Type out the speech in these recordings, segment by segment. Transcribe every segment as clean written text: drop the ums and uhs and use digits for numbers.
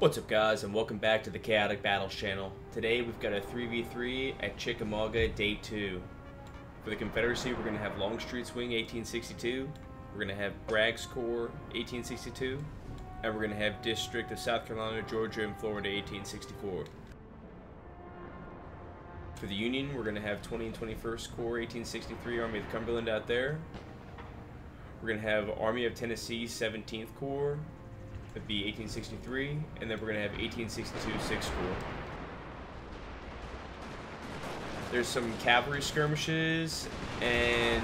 What's up guys, and welcome back to the Chaotic Battles Channel. Today we've got a 3v3 at Chickamauga Day 2. For the Confederacy we're going to have Longstreet's Wing 1862, we're going to have Bragg's Corps 1862, and we're going to have District of South Carolina, Georgia, and Florida 1864. For the Union we're going to have 20 and 21st Corps 1863 Army of Cumberland out there. We're going to have Army of Tennessee 17th Corps. That'd be 1863, and then we're going to have 1862 6th Corps. There's some cavalry skirmishes, and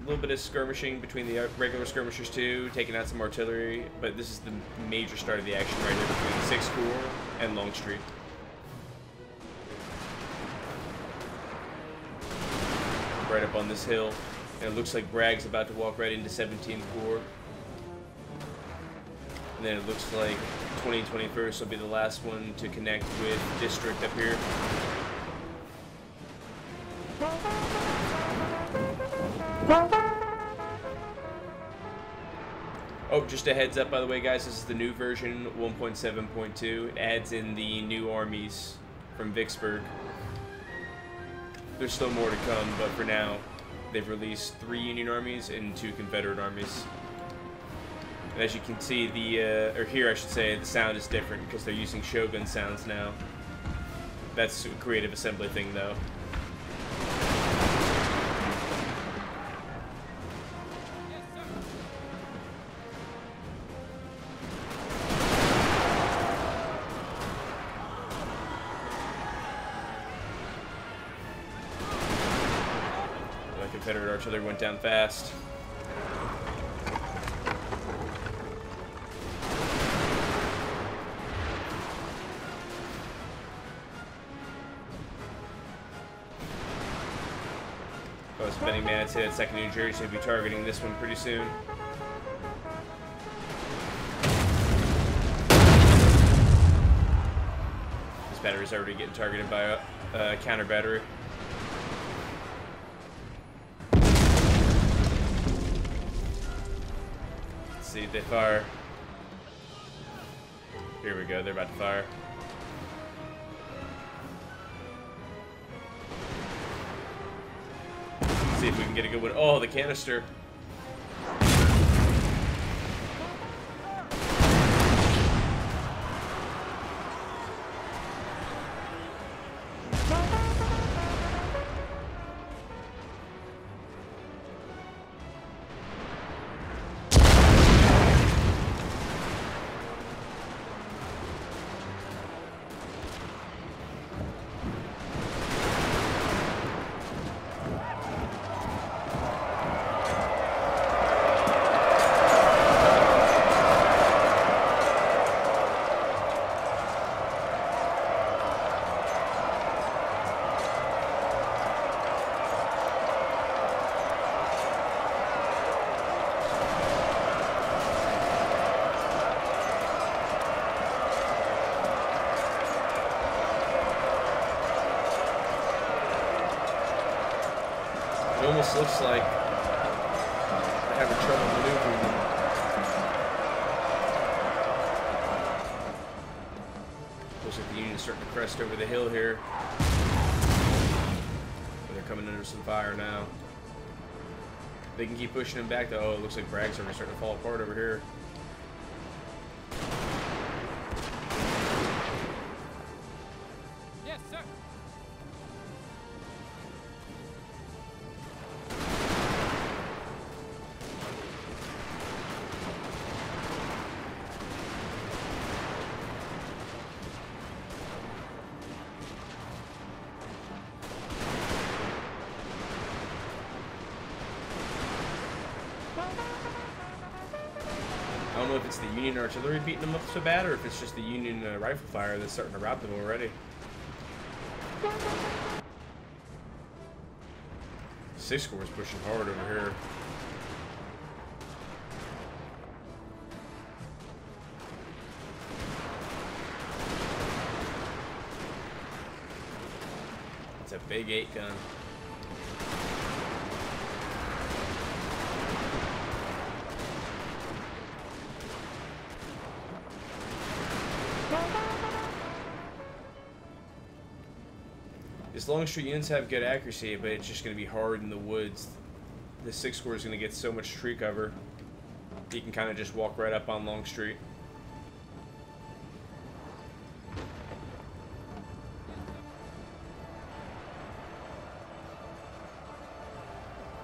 a little bit of skirmishing between the regular skirmishers too, taking out some artillery, but this is the major start of the action right here between 6th Corps and Longstreet. Right up on this hill, and it looks like Bragg's about to walk right into 17th Corps. And then it looks like 20 and 21st will be the last one to connect with District up here. Oh, just a heads up by the way guys, this is the new version 1.7.2. It adds in the new armies from Vicksburg. There's still more to come, but for now, they've released 3 Union armies and 2 Confederate armies. And as you can see, the or here I should say, the sound is different because they're using Shogun sounds now. That's a Creative Assembly thing though. The Confederate artillery went down fast. I was spending minutes hit at 2nd New Jersey, I'll be targeting this one pretty soon. This battery's already getting targeted by a counter battery. Let's see if they fire. Here we go, they're about to fire. See if we can get a good one. Oh, the canister. It almost looks like they're having trouble maneuvering them. Looks like the Union is starting to crest over the hill here. They're coming under some fire now. They can keep pushing them back though. Oh, it looks like Bragg's are starting to fall apart over here. Yes, sir. I don't know if it's the Union artillery beating them up so bad, or if it's just the Union rifle fire that's starting to rout them already. 6th Corps is pushing hard over here. It's a big 8-gun. Since Longstreet units have good accuracy, but it's just going to be hard in the woods. The 6-square is going to get so much tree cover. You can kind of just walk right up on Longstreet.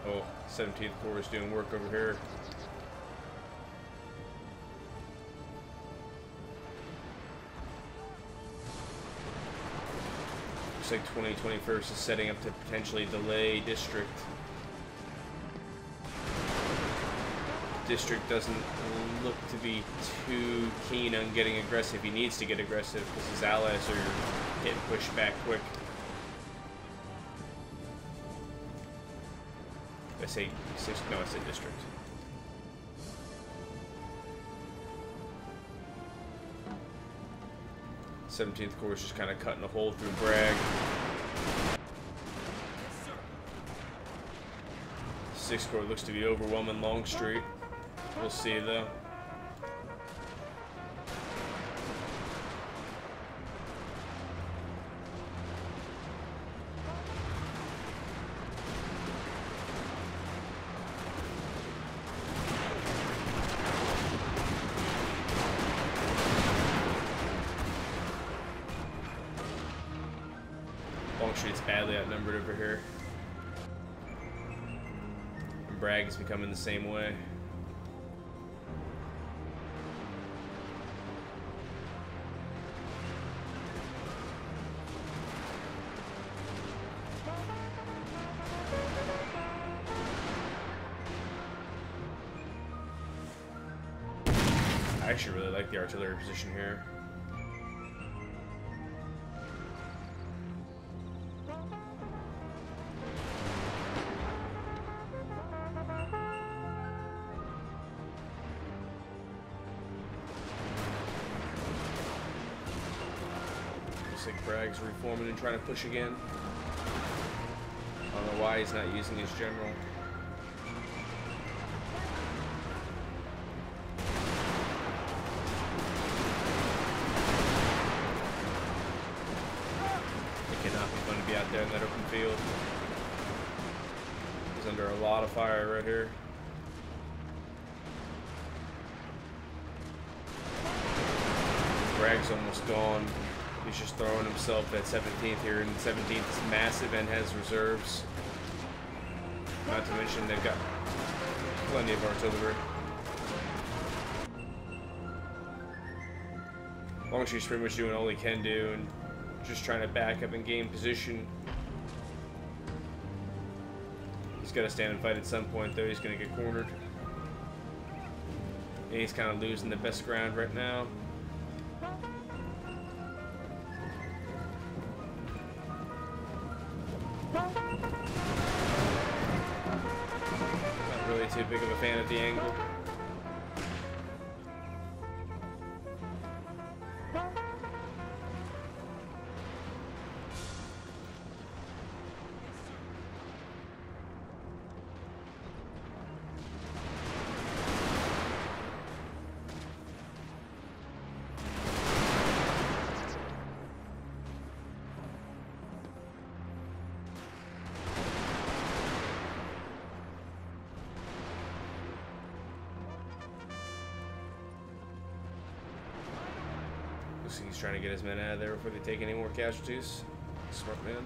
Oh, 17th Corps is doing work over here. Looks like 2021st is setting up to potentially delay district. District doesn't look to be too keen on getting aggressive. He needs to get aggressive because his allies are getting pushed back quick. I say six, no, I said district. The 17th Corps is just kind of cutting a hole through Bragg. 6th Corps looks to be overwhelming Longstreet. We'll see though. Longstreet's badly outnumbered over here. And Bragg is becoming the same way. I actually really like the artillery position here. Looks like Bragg's reforming and trying to push again. I don't know why he's not using his general. There in that open field. He's under a lot of fire right here. Bragg's almost gone. He's just throwing himself at 17th here, and 17th is massive and has reserves. Not to mention they've got plenty of artillery. Longstreet's pretty much doing all he can do, and just trying to back up and gain position. He's got to stand and fight at some point, though. He's going to get cornered. And he's kind of losing the best ground right now. Not really too big of a fan of the angle. He's trying to get his men out of there before they take any more casualties. Smart man.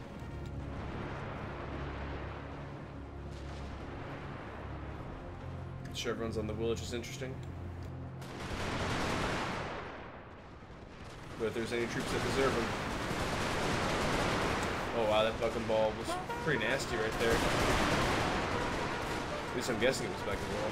Chevrons on the Willich is interesting. But if there's any troops that deserve them. Oh wow, that fucking ball was pretty nasty right there. At least I'm guessing it was fucking ball.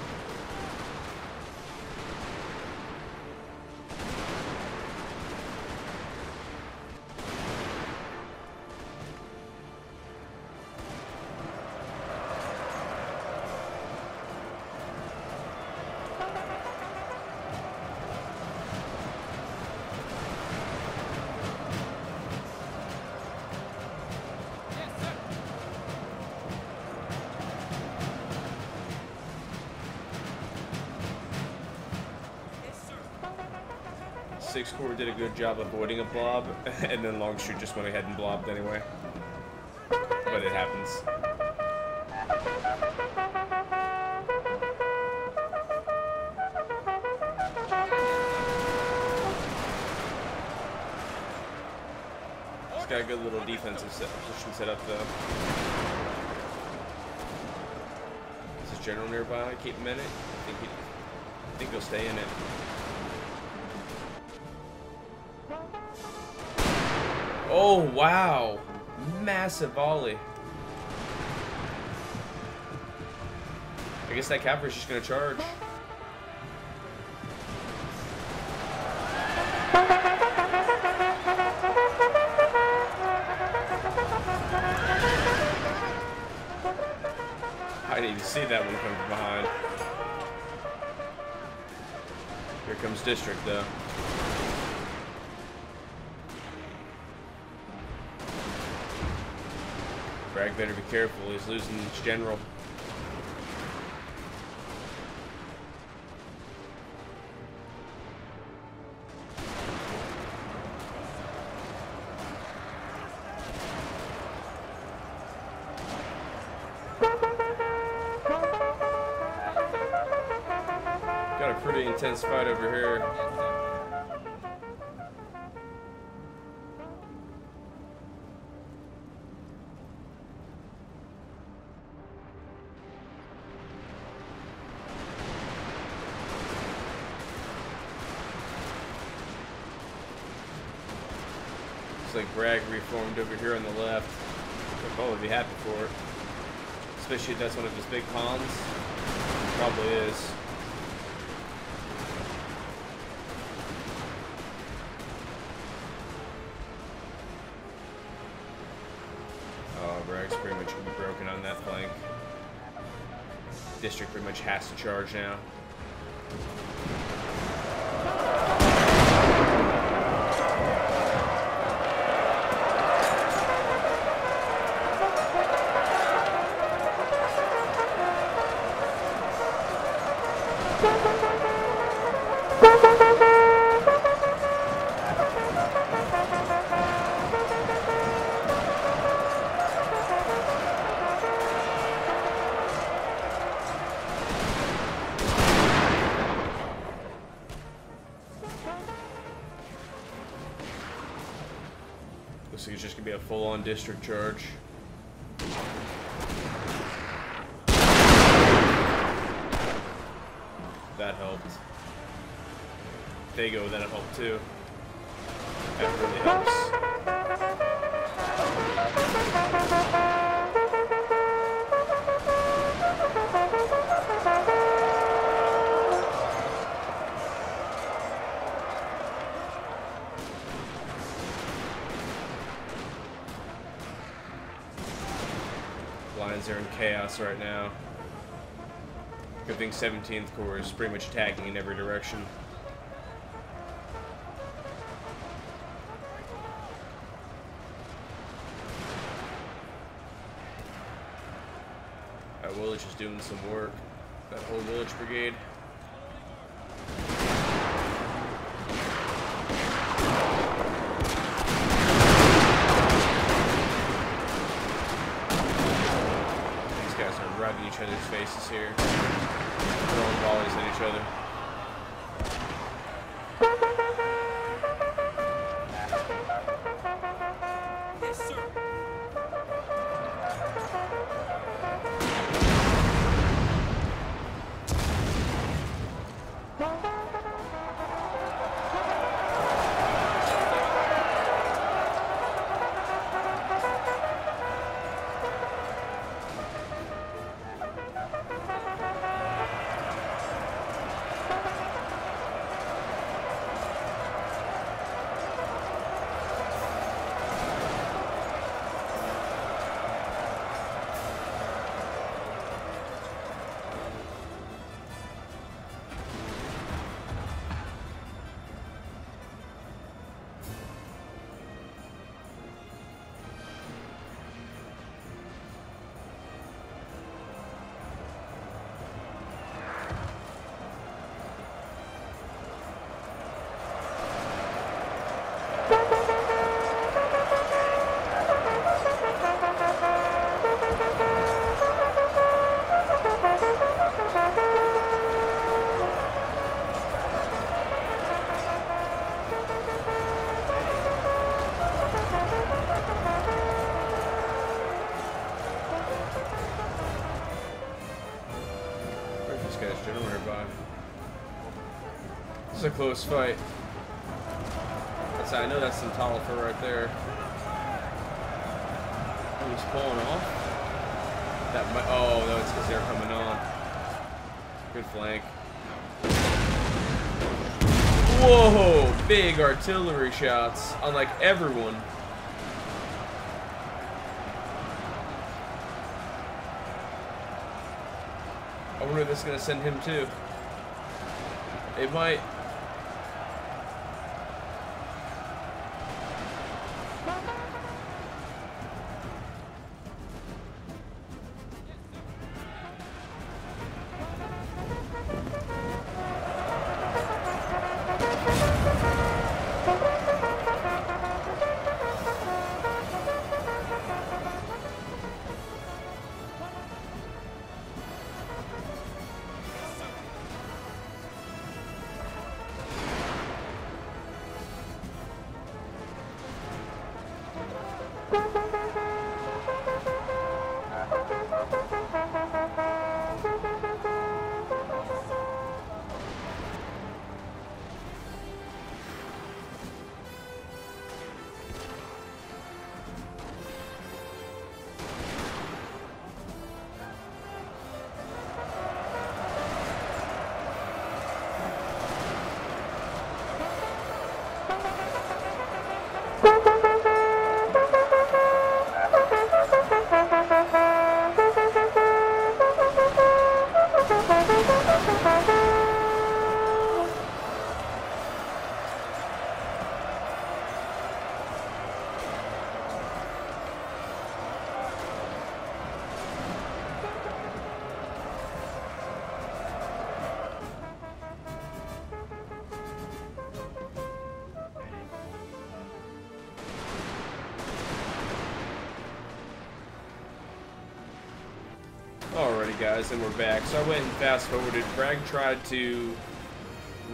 Sixth Corps did a good job avoiding a blob, and then Longstreet just went ahead and blobbed anyway. it happens. It's got a good little defensive position set up, though. Is this general nearby? Keep him in it? I think he'll stay in it. Oh, wow. Massive volley. I guess that cavalry's just going to charge. I didn't even see that one coming from behind. Here comes District, though. Bragg better be careful, he's losing his general. Got a pretty intense fight over here. Like Bragg reformed over here on the left. I'd probably be happy for it. Especially if that's one of his big cons. It probably is. Oh, Bragg's pretty much gonna be broken on that flank. District pretty much has to charge now. Looks like it's just gonna be a full-on district charge. That helped. If they go, that'll help too. That really helps. They're in chaos right now. Good thing 17th Corps is pretty much attacking in every direction. That Willich is doing some work. That whole Willich brigade. Each other's faces here, throwing volleys at each other. Yes, sir. this guy's generator by. This is a close fight. That's, I know that's some Tonifer right there. He's pulling off. That might, oh no, it's because they're coming on. Good flank. Whoa! Big artillery shots on like everyone. I wonder if this is gonna send him too. It might. Alrighty guys, and we're back. So I went and fast forwarded. Bragg tried to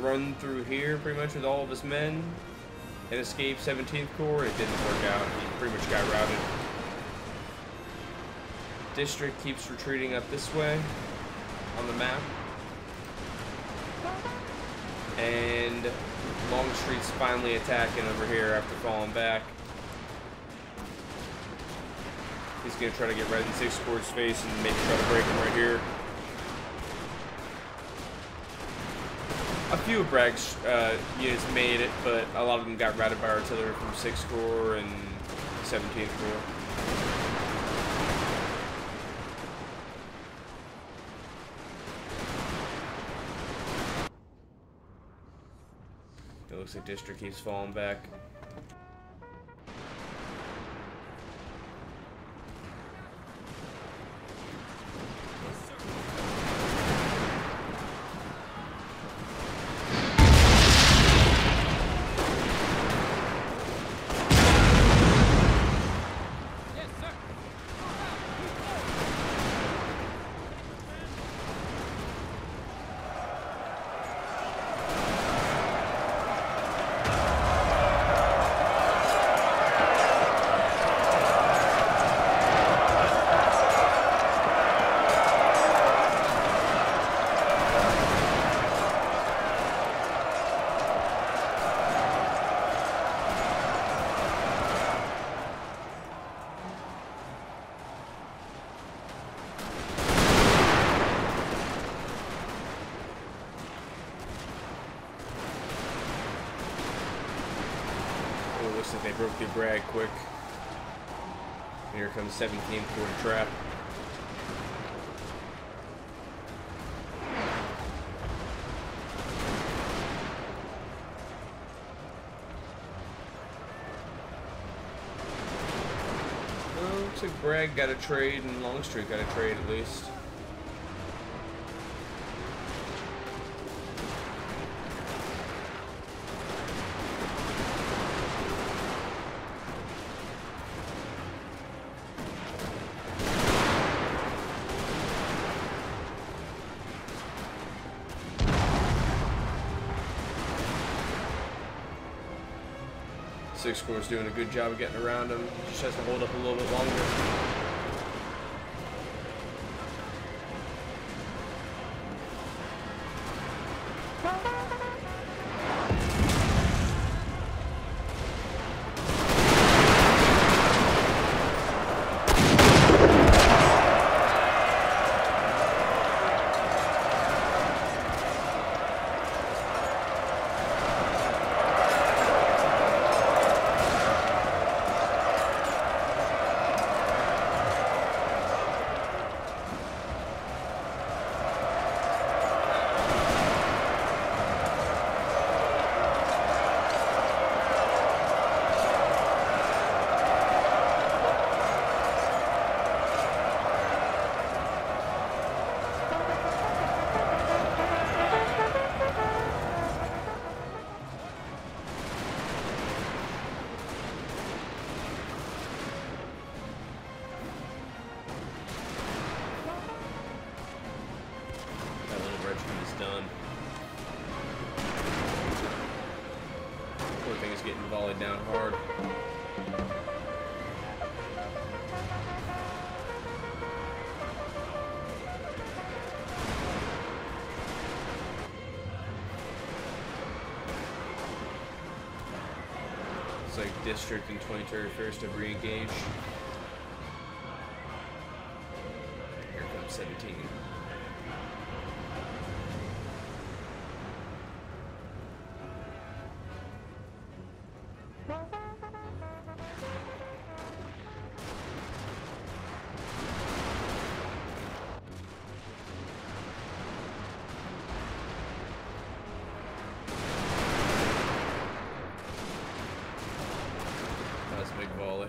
run through here pretty much with all of his men and escape 17th Corps. It didn't work out. He pretty much got routed. District keeps retreating up this way on the map. And Longstreet's finally attacking over here after falling back. He's going to try to get right in 6th Corps' face and maybe try to break him right here. A few of Bragg's units made it, but a lot of them got routed by artillery from 6th Corps and 17th Corps. It looks like District keeps falling back. They broke through Bragg quick. Here comes 17th Corps trap. Well, looks like Bragg got a trade and Longstreet got a trade at least. Sixth Corps is doing a good job of getting around him. He just has to hold up a little bit longer. done. Poor thing is getting volleyed down hard. It's like District and 2031st have re-engaged. 17. That's a big volley.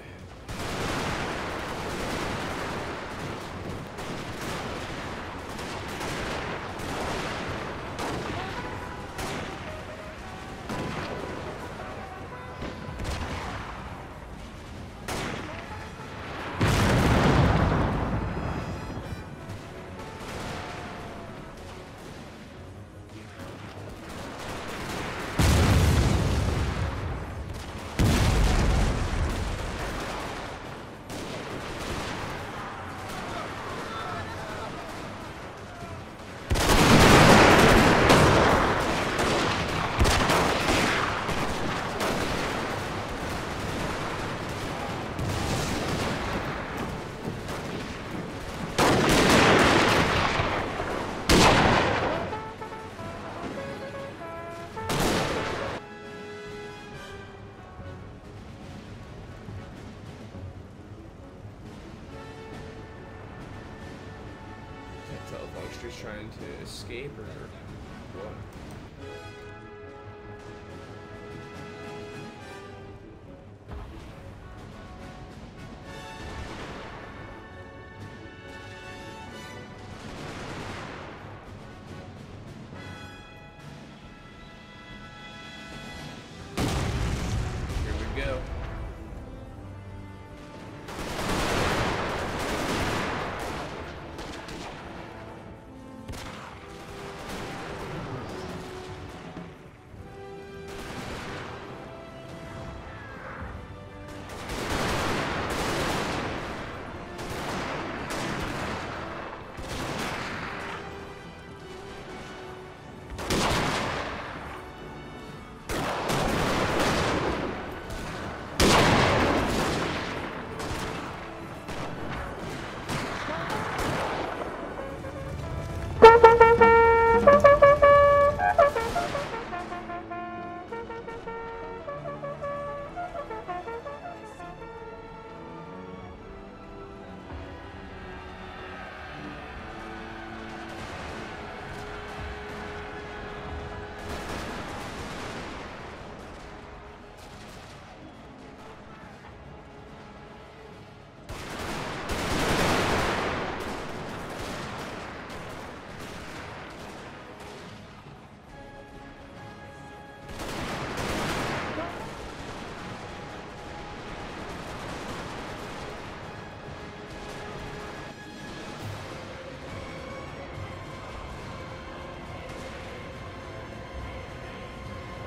Longstreet's trying to escape or what?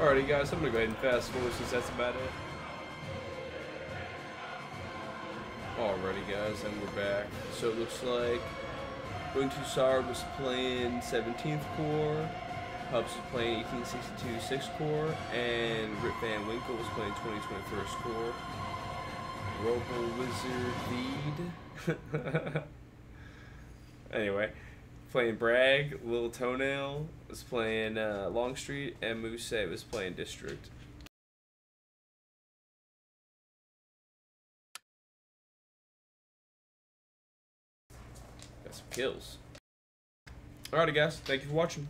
Alrighty guys, I'm gonna go ahead and fast forward since that's about it. Alrighty guys, and we're back. So it looks like Buntusar was playing 17th Corps, Hubs was playing 1862 6th Corps, and Rip Van Winkle was playing 2021st Corps. Robo-Wizard lead. Anyway. Playing Bragg, Lil Toenail was playing Longstreet, and Moussae was playing District. Got some kills. Alrighty guys, thank you for watching.